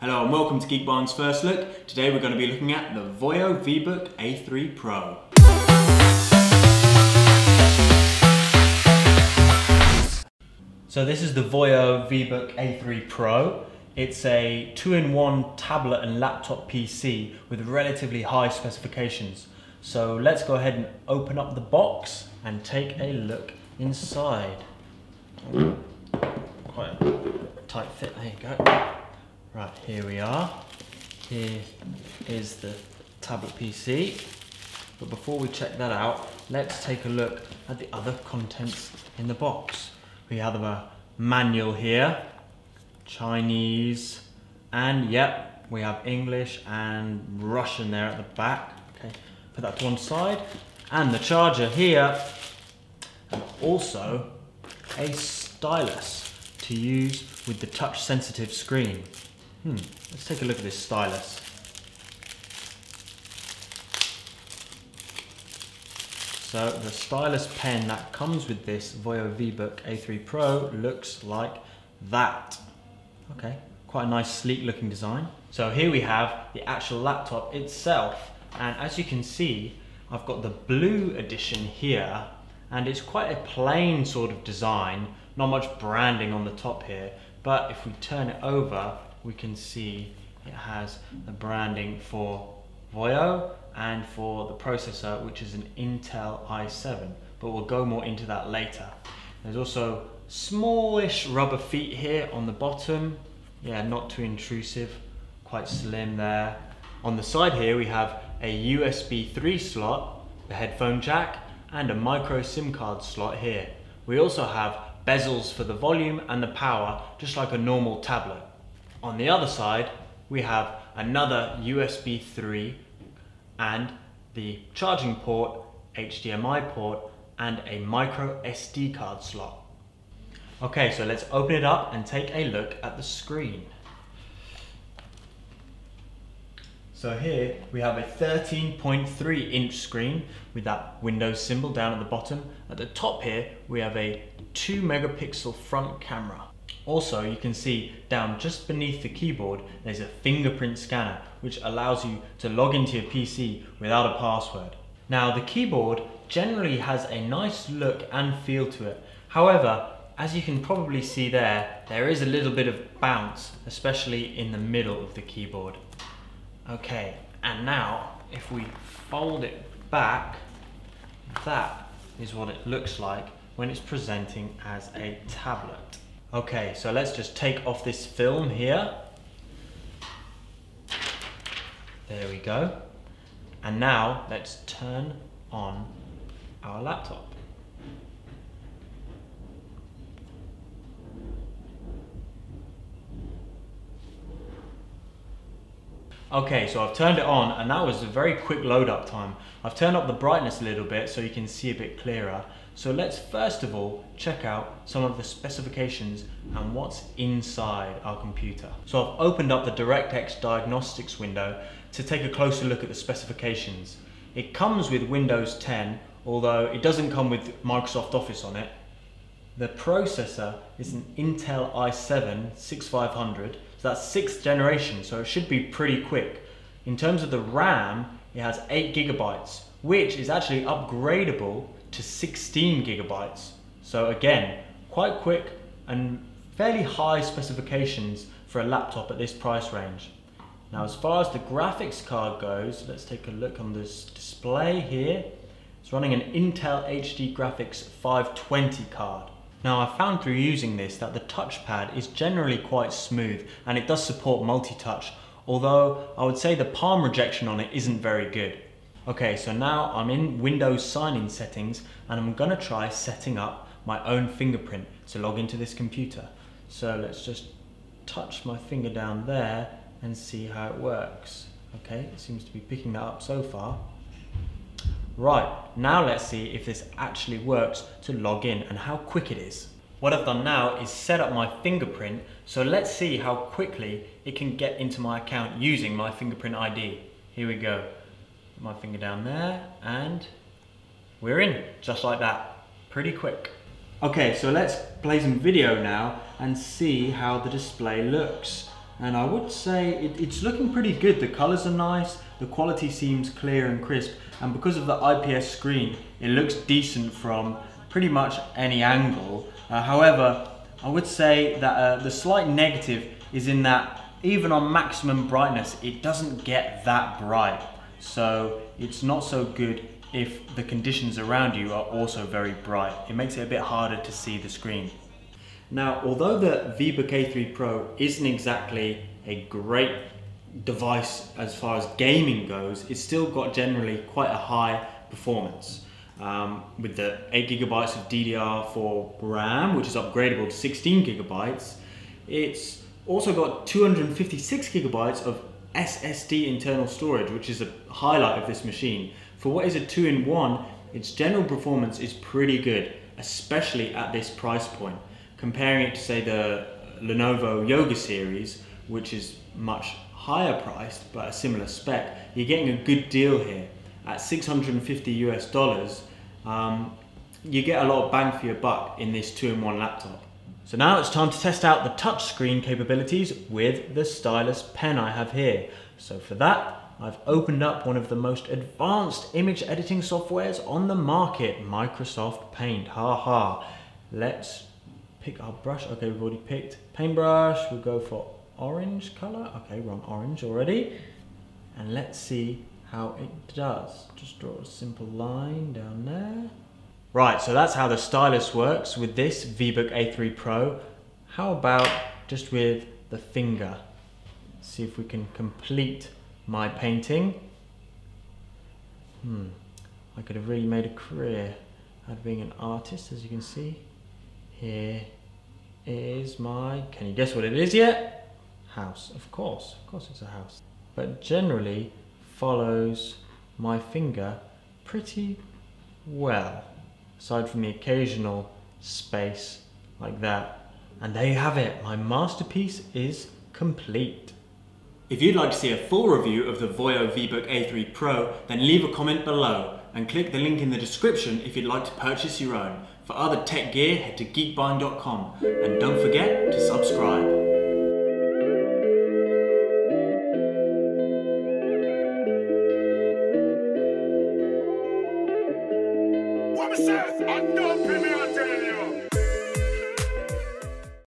Hello and welcome to GeekBuying's First Look. Today we're going to be looking at the Voyo VBook A3 Pro. So this is the Voyo VBook A3 Pro. It's a 2-in-1 tablet and laptop PC with relatively high specifications. So let's go ahead and open up the box and take a look inside. Quite a tight fit, there you go. Right, here we are. Here is the tablet PC. But before we check that out, let's take a look at the other contents in the box. We have a manual here, Chinese, and yep, we have English and Russian there at the back. Okay, put that to one side. And the charger here, and also a stylus to use with the touch-sensitive screen. Let's take a look at this stylus. So the stylus pen that comes with this Voyo VBook A3 Pro looks like that. Okay, quite a nice sleek looking design. So here we have the actual laptop itself. And as you can see, I've got the blue edition here, and it's quite a plain sort of design, not much branding on the top here. But if we turn it over, we can see it has the branding for Voyo and for the processor, which is an Intel i7, but we'll go more into that later. There's also smallish rubber feet here on the bottom. Yeah, not too intrusive, quite slim there. On the side here, we have a USB 3 slot, the headphone jack, and a micro SIM card slot here. We also have bezels for the volume and the power, just like a normal tablet. On the other side, we have another USB 3 and the charging port, HDMI port, and a micro SD card slot. Okay, so let's open it up and take a look at the screen. So here we have a 13.3 inch screen with that Windows symbol down at the bottom. At the top here, we have a 2-megapixel front camera. Also, you can see down just beneath the keyboard, there's a fingerprint scanner, which allows you to log into your PC without a password. Now, the keyboard generally has a nice look and feel to it. However, as you can probably see there is a little bit of bounce, especially in the middle of the keyboard. Okay, and now if we fold it back, that is what it looks like when it's presenting as a tablet. Okay, so let's just take off this film here. There we go. And now let's turn on our laptop. Okay, so I've turned it on, and that was a very quick load up time. I've turned up the brightness a little bit so you can see a bit clearer. So let's first of all check out some of the specifications and what's inside our computer. So I've opened up the DirectX diagnostics window to take a closer look at the specifications. It comes with Windows 10, although it doesn't come with Microsoft Office on it. The processor is an Intel i7-6500, so that's 6th generation, so it should be pretty quick. In terms of the RAM, it has 8 GB, which is actually upgradable to 16 GB. So again, quite quick and fairly high specifications for a laptop at this price range. Now, as far as the graphics card goes, let's take a look on this display here. It's running an Intel HD Graphics 520 card. Now, I found through using this that the touchpad is generally quite smooth and it does support multi-touch, although I would say the palm rejection on it isn't very good. Okay, so now I'm in Windows sign-in settings, and I'm gonna try setting up my own fingerprint to log into this computer. So let's just touch my finger down there and see how it works. Okay, it seems to be picking that up so far. Right, now let's see if this actually works to log in and how quick it is. What I've done now is set up my fingerprint, so let's see how quickly it can get into my account using my fingerprint ID. Here we go. My finger down there, and we're in, just like that. Pretty quick. Okay, so let's play some video now and see how the display looks. and I would say it's looking pretty good. The colors are nice, the quality seems clear and crisp, and because of the IPS screen it looks decent from pretty much any angle. However, I would say that the slight negative is in that even on maximum brightness it doesn't get that bright, so it's not so good if the conditions around you are also very bright. It makes it a bit harder to see the screen. Now, although the VBook A3 Pro isn't exactly a great device as far as gaming goes, it's still got generally quite a high performance. With the 8GB of DDR4 RAM, which is upgradable to 16GB, it's also got 256GB of SSD internal storage, which is a highlight of this machine. For what is a 2-in-1, its general performance is pretty good, especially at this price point. Comparing it to, say, the Lenovo Yoga Series, which is much higher priced but a similar spec, you're getting a good deal here. At $650, you get a lot of bang for your buck in this 2-in-1 laptop. So now it's time to test out the touchscreen capabilities with the stylus pen I have here. So for that, I've opened up one of the most advanced image editing softwares on the market, Microsoft Paint. Let's pick our brush. Okay, we've already picked paintbrush. We'll go for orange color. Okay, we're on orange already. And let's see how it does. Just draw a simple line down there. Right, so that's how the stylus works with this VBook A3 Pro. How about just with the finger? Let's see if we can complete my painting. I could have really made a career out of being an artist, as you can see. Here is my, can you guess what it is yet? House, of course it's a house. But generally follows my finger pretty well, aside from the occasional space like that. And there you have it, my masterpiece is complete. If you'd like to see a full review of the Voyo VBook A3 Pro, then leave a comment below and click the link in the description if you'd like to purchase your own. For other tech gear, head to geekbuying.com and don't forget to subscribe. What was that?